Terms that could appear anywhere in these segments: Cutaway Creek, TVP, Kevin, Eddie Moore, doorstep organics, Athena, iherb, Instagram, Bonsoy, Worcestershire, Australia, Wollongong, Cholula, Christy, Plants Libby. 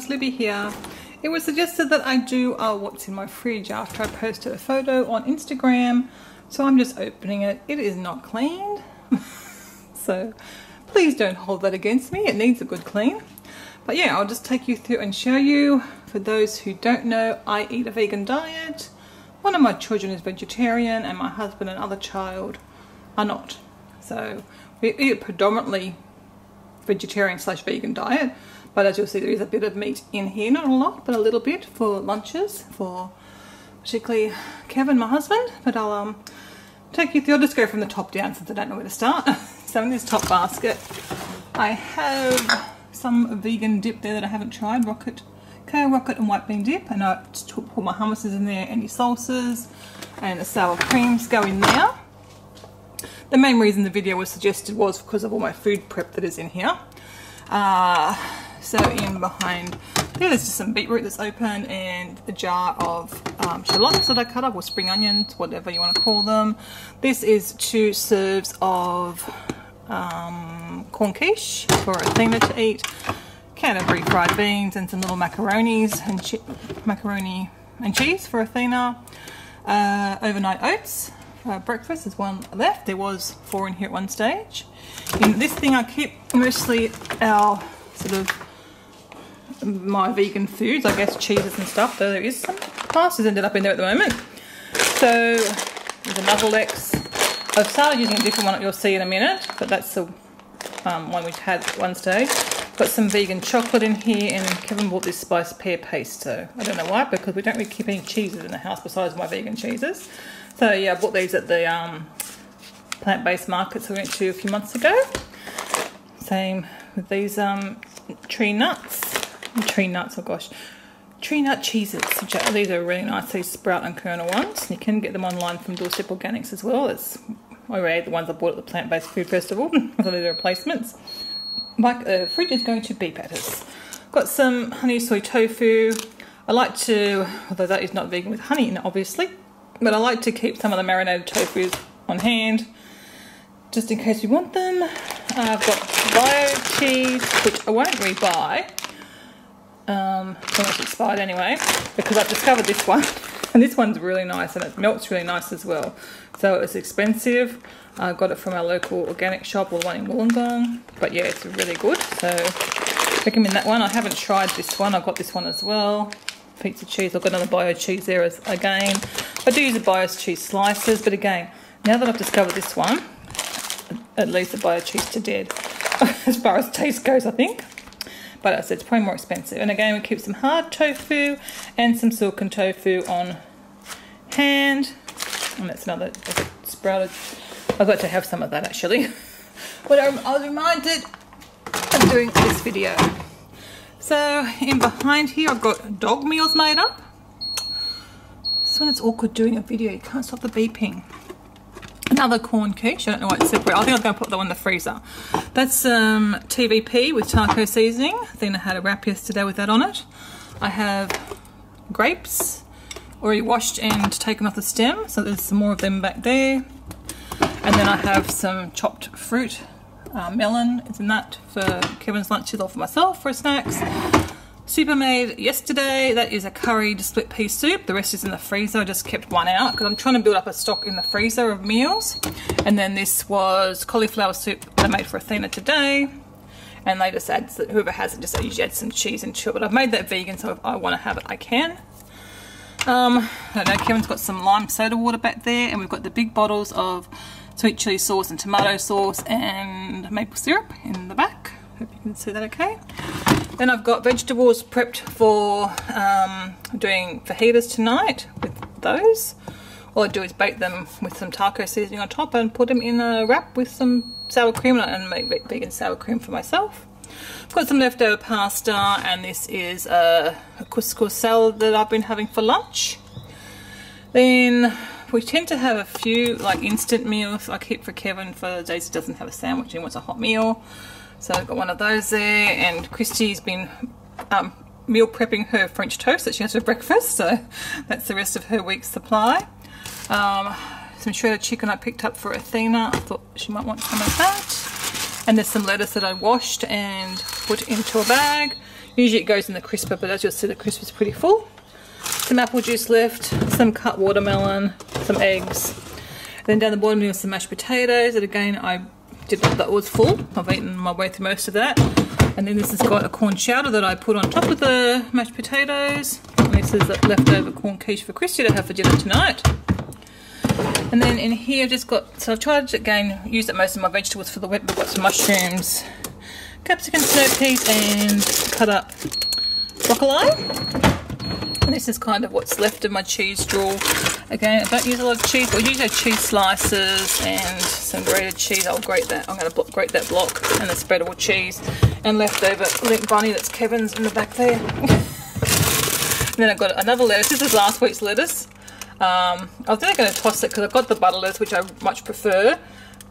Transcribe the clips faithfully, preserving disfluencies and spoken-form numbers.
Plants Libby here. It was suggested that I do uh, what's in my fridge after I posted a photo on Instagram, so I'm just opening it. It is not cleaned, so please don't hold that against me. It needs a good clean. But yeah, I'll just take you through and show you. For those who don't know, I eat a vegan diet. One of my children is vegetarian and my husband and other child are not. So we eat predominantly vegetarian slash vegan diet, but as you'll see, there is a bit of meat in here, not a lot, but a little bit for lunches for particularly Kevin, my husband. But I'll um take you through. I'll just go from the top down since I don't know where to start. So in this top basket I have some vegan dip there that I haven't tried, rocket kale rocket and white bean dip, and I just put my hummuses in there, any salsas and the sour creams go in there. The main reason the video was suggested was because of all my food prep that is in here. Uh, so in behind there, there's just some beetroot that's open and a jar of um, shallots that I cut up, or spring onions, whatever you want to call them. This is two serves of um, corn quiche for Athena to eat, can of refried beans and some little macaronis and che macaroni and cheese for Athena, uh, overnight oats. Uh, breakfast is one left. There was four in here at one stage. In this thing I keep mostly our sort of my vegan foods, I guess, cheeses and stuff, though there is some pasta's ended up in there at the moment. So there's another Lex. I've started using a different one that you'll see in a minute, but that's the um, one we had at one stage. Got some vegan chocolate in here, and Kevin bought this spiced pear paste, so I don't know why, because we don't really keep any cheeses in the house besides my vegan cheeses. So yeah, I bought these at the um, plant-based markets we went to a few months ago. Same with these um, tree nuts, tree nuts, oh gosh, tree nut cheeses. Which are, these are really nice, these sprout and kernel ones. You can get them online from Doorstep Organics as well. It's, I already ate the ones I bought at the Plant-Based Food Festival, so these are replacements. My uh, fridge is going to beep at us. Got some honey soy tofu. I like to, although that is not vegan with honey in it, obviously, but I like to keep some of the marinated tofus on hand just in case we want them. I've got bio cheese, which I won't rebuy. Um, so much expired anyway, because I've discovered this one, and this one's really nice and it melts really nice as well. So it's expensive. I got it from our local organic shop, or one in Wollongong, but yeah, it's really good. So recommend that one. I haven't tried this one. I got this one as well. Pizza cheese. I've got another bio cheese there as again. I do use the bio cheese slices, but again, now that I've discovered this one, at least the bio cheese to dead as far as taste goes, I think. But as I said, it's probably more expensive. And again, we keep some hard tofu and some silken tofu on hand. And that's another sprouted. I've got to have some of that actually. But I was reminded of doing this video. So in behind here, I've got dog meals made up. This one is awkward doing a video. You can't stop the beeping. Another corn quiche. I don't know why it's separate. I think I'm going to put that one in the freezer. That's um, T V P with taco seasoning. I think I had a wrap yesterday with that on it. I have grapes already washed and taken off the stem. So there's some more of them back there. And then I have some chopped fruit. Uh, melon is in that for Kevin's lunches or for myself for snacks. Super made yesterday, that is a curried split pea soup. The rest is in the freezer. I just kept one out because I'm trying to build up a stock in the freezer of meals. And then this was cauliflower soup that I made for Athena today, and they just add, whoever has it just usually adds some cheese into it, but I've made that vegan, so if I want to have it I can. um I don't know, Kevin's got some lime soda water back there, and we've got the big bottles of sweet chili sauce and tomato sauce and maple syrup in the back. Hope you can see that okay. Then I've got vegetables prepped for um, doing fajitas tonight with those. All I do is bake them with some taco seasoning on top and put them in a wrap with some sour cream, and make vegan sour cream for myself. I've got some leftover pasta, and this is a, a couscous salad that I've been having for lunch. Then we tend to have a few like instant meals I keep for Kevin for the days he doesn't have a sandwich and wants a hot meal. So I've got one of those there, and Christy's been um, meal prepping her French toast that she has for breakfast, so that's the rest of her week's supply. Um, some shredded chicken I picked up for Athena. I thought she might want some of that. And there's some lettuce that I washed and put into a bag. Usually it goes in the crisper, but as you'll see, the crisper's pretty full. Some apple juice left, some cut watermelon, some eggs. And then down the bottom, we have some mashed potatoes that, again, I did not, that was full. I've eaten my way through most of that. And then this has got a corn chowder that I put on top of the mashed potatoes. And this is the leftover corn quiche for Christy to have for dinner tonight. And then in here I've just got, so I've tried to again use up most of my vegetables for the wet, but I've got some mushrooms, capsicum, snow peas, and cut up broccoli. And this is kind of what's left of my cheese drawer. Again, I don't use a lot of cheese, but I usually have cheese slices and some grated cheese. I'll grate that. I'm going to grate that block and the spreadable cheese and leftover link bunny that's Kevin's in the back there. And then I've got another lettuce. This is last week's lettuce. Um, I was then going to toss it because I've got the butter lettuce, which I much prefer,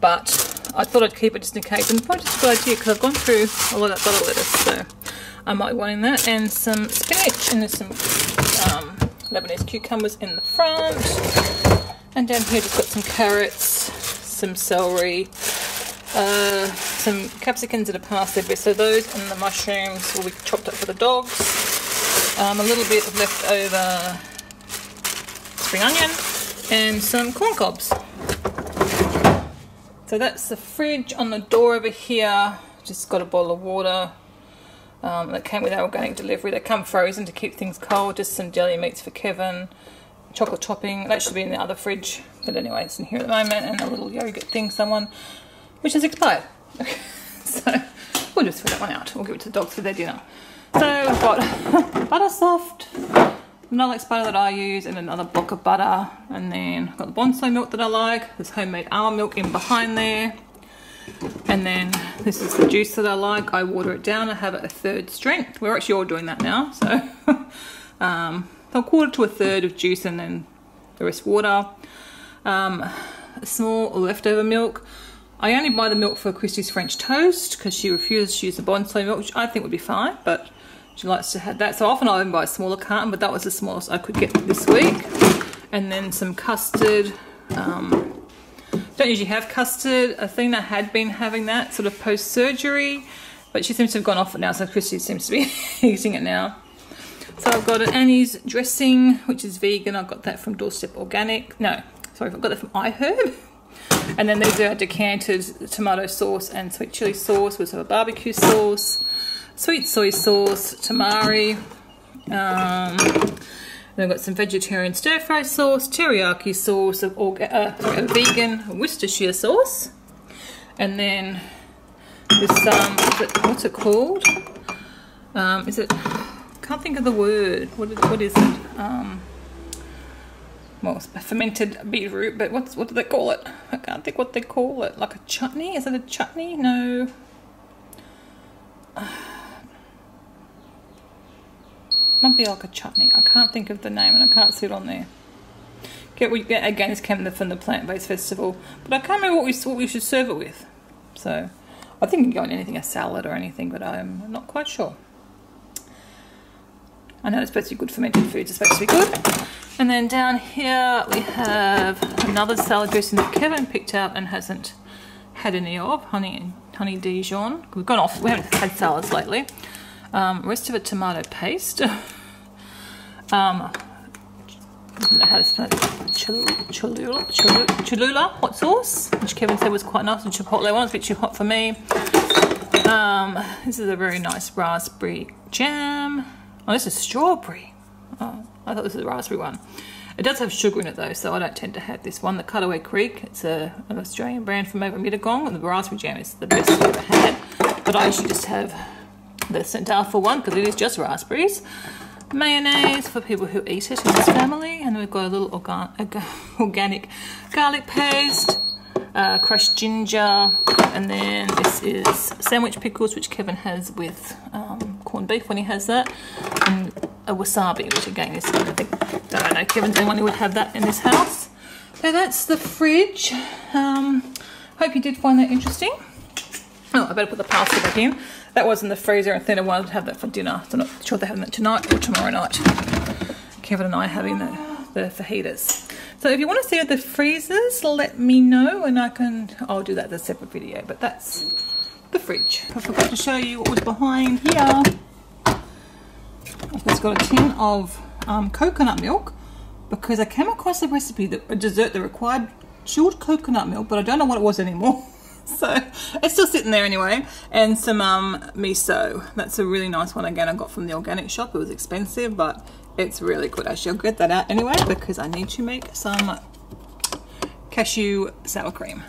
but I thought I'd keep it just in case, and probably just a good idea because I've gone through a lot of that butter lettuce, so I might want in that, and some spinach, and there's some um, Lebanese cucumbers in the front, and down here just got some carrots, some celery, uh, some capsicums that are past their best, so those and the mushrooms will be chopped up for the dogs, um, a little bit of leftover spring onion and some corn cobs. So that's the fridge. On the door over here, just got a bottle of water um, that came with our organic delivery. They come frozen to keep things cold. Just some deli meats for Kevin, chocolate topping, that should be in the other fridge, but anyway, it's in here at the moment, and a little yogurt thing someone which has expired. So we'll just throw that one out, we'll give it to the dogs for their dinner. So I've got butter soft, Nolex butter that I use, and another block of butter, and then I've got the Bonsoy milk that I like. There's homemade almond milk in behind there, and then this is the juice that I like. I water it down. I have it a third strength. We're actually all doing that now, so um, a quarter to a third of juice, and then the rest water. Um, a small leftover milk. I only buy the milk for Christy's French toast because she refuses to use the Bonsoy milk, which I think would be fine, but she likes to have that, so often I even buy a smaller carton, but that was the smallest I could get this week. And then some custard. Um, don't usually have custard. Athena had been having that sort of post-surgery, but she seems to have gone off it now, so Christy seems to be eating it now. So I've got an Annie's dressing, which is vegan. I've got that from Doorstep Organic. No, sorry, I've got that from iHerb. And then these are decanted tomato sauce and sweet chili sauce. We also have a barbecue sauce, sweet soy sauce, tamari, um, and I've got some vegetarian stir-fry sauce, teriyaki sauce, of orga uh, sorry, a vegan Worcestershire sauce, and then there's some, is it, what's it called? Um, is it, can't think of the word, what is, what is it? Um, well, it's fermented beetroot, but what's, what do they call it? I can't think what they call it, like a chutney? Is it a chutney? No. Might be like a chutney. I can't think of the name, and I can't see it on there. Get we get again. This came from the plant-based festival, but I can't remember what we what we should serve it with. So I think you can go on anything, a salad or anything, but I'm not quite sure. I know it's supposed to be good, fermented foods. It's supposed to be good. And then down here we have another salad dressing that Kevin picked out and hasn't had any of, honey and honey Dijon. We've gone off. We haven't had salads lately. Um, rest of it, tomato paste. um, I don't know how to spell it. Cholula, Cholula, Cholula, Cholula hot sauce, which Kevin said was quite nice. The chipotle one was a bit too hot for me. Um, this is a very nice raspberry jam. Oh, this is strawberry. Oh, I thought this was a raspberry one. It does have sugar in it though, so I don't tend to have this one. The Cutaway Creek. It's a, an Australian brand from over in Wollongong, and the raspberry jam is the best I've ever had. But I usually just have the Saint Alpha one because it is just raspberries, mayonnaise for people who eat it in this family, and we've got a little organ organic garlic paste, uh, crushed ginger, and then this is sandwich pickles, which Kevin has with um, corned beef when he has that, and a wasabi, which again is, I think, I don't know, Kevin's the one who would have that in this house. So that's the fridge. Um, hope you did find that interesting. Oh, I better put the pasta back in. That was in the freezer, and Athena wanted to have that for dinner. So I'm not sure they're having that tonight or tomorrow night. Kevin and I are having the, the fajitas. So if you want to see the freezers, let me know, and I can, I'll do that in a separate video. But that's the fridge. I forgot to show you what was behind here. It's got a tin of um, coconut milk, because I came across a recipe, that a dessert that required chilled coconut milk, but I don't know what it was anymore. So it's still sitting there anyway. And some um, miso. That's a really nice one. Again, I got from the organic shop. It was expensive, but it's really good. Actually, I'll get that out anyway, because I need to make some cashew sour cream.